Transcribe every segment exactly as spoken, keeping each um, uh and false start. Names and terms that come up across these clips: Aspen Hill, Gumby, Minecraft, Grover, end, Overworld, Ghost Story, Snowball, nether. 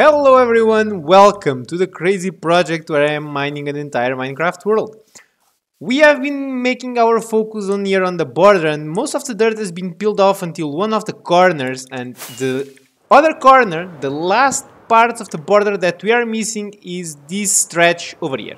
Hello everyone, welcome to the crazy project where I am mining an entire Minecraft world. We have been making our focus on here on the border, and most of the dirt has been peeled off until one of the corners, and the other corner, the last part of the border that we are missing, is this stretch over here.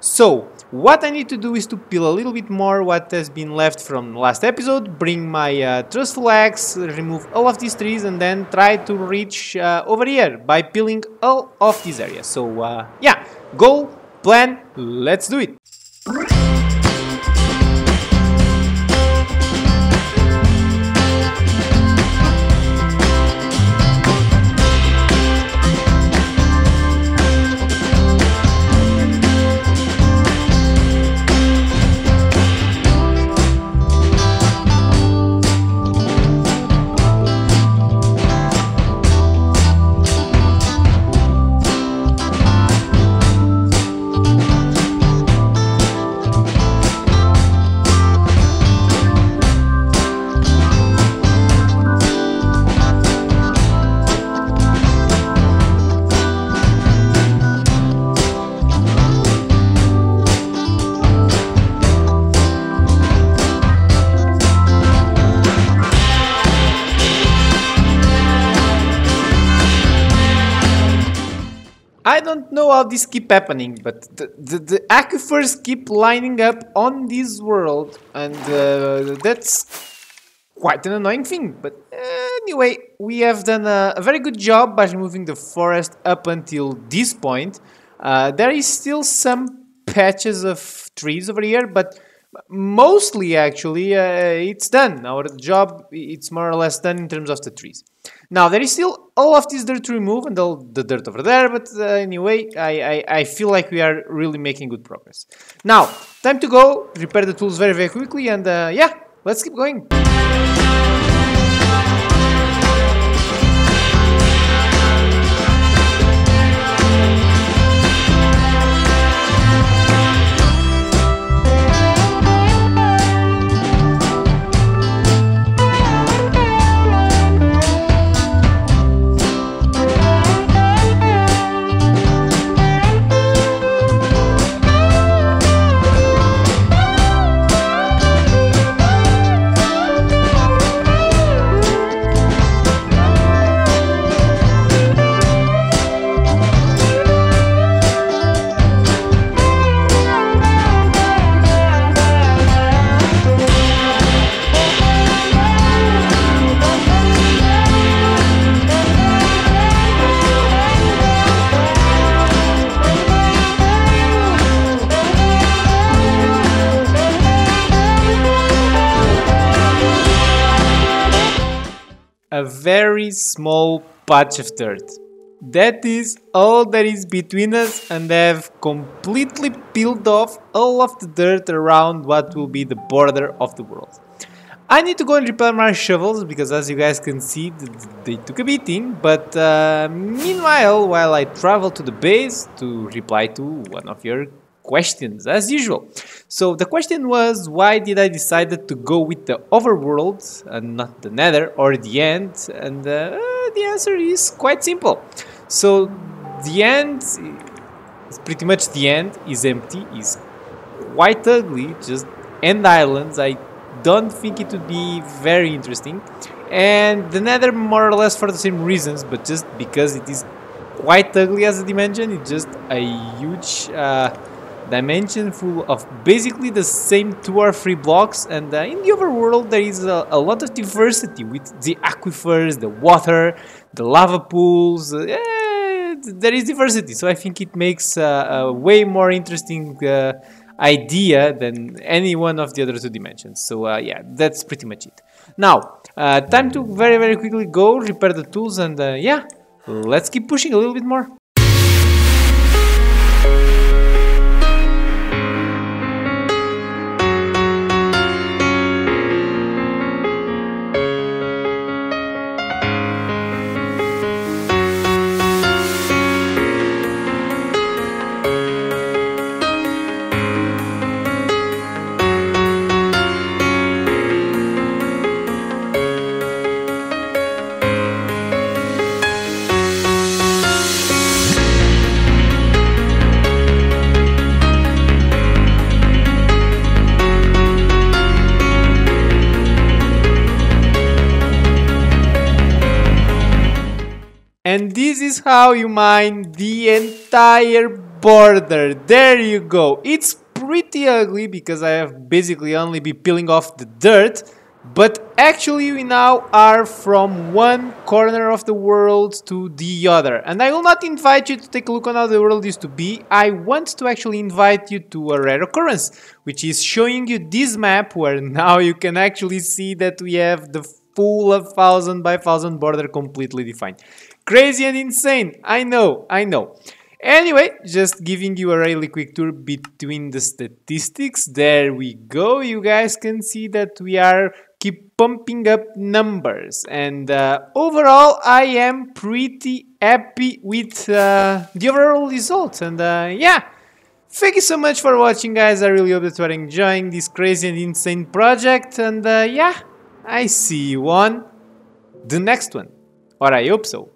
So what I need to do is to peel a little bit more what has been left from last episode, bring my uh, trustful axe, remove all of these trees, and then try to reach uh, over here by peeling all of these areas. So uh, yeah, goal, plan, let's do it! I don't know how this keeps happening, but the, the, the aquifers keep lining up on this world, and uh, that's quite an annoying thing. But anyway, we have done a, a very good job by removing the forest up until this point. Uh, there is still some patches of trees over here, but mostly actually uh, it's done. Our job, it's more or less done in terms of the trees. Now, there is still all of this dirt to remove and all the dirt over there, but uh, anyway, I, I, I feel like we are really making good progress. Now, time to go, repair the tools very, very quickly, and uh, yeah, let's keep going. A very small patch of dirt. That is all that is between us, and I have completely peeled off all of the dirt around what will be the border of the world. I need to go and repair my shovels because, as you guys can see, they took a beating, but uh, meanwhile, while I travel to the base to reply to one of your questions, as usual. So the question was, why did I decide to go with the Overworld and not the Nether or the End? And uh, the answer is quite simple. So the End, it's pretty much the End, is empty, is quite ugly, just end islands. I don't think it would be very interesting. And the Nether, more or less for the same reasons, but just because it is quite ugly as a dimension. It's just a huge uh, dimension full of basically the same two or three blocks, and uh, in the overworld there is a, a lot of diversity with the aquifers, the water, the lava pools. Uh, there is diversity, so I think it makes uh, a way more interesting uh, idea than any one of the other two dimensions. So uh, yeah, that's pretty much it. Now, uh, time to very very quickly go repair the tools, and uh, yeah, let's keep pushing a little bit more. This is how you mine the entire border. There you go. It's pretty ugly because I have basically only been peeling off the dirt. But actually we now are from one corner of the world to the other. And I will not invite you to take a look on how the world used to be. I want to actually invite you to a rare occurrence, which is showing you this map where now you can actually see that we have the full of thousand by thousand border completely defined. Crazy and insane, I know, I know. Anyway, just giving you a really quick tour between the statistics. There we go. You guys can see that we are keep pumping up numbers. And uh, overall, I am pretty happy with uh, the overall results. And uh, yeah, thank you so much for watching, guys. I really hope that you are enjoying this crazy and insane project. And uh, yeah, I see you on the next one. Or I hope so.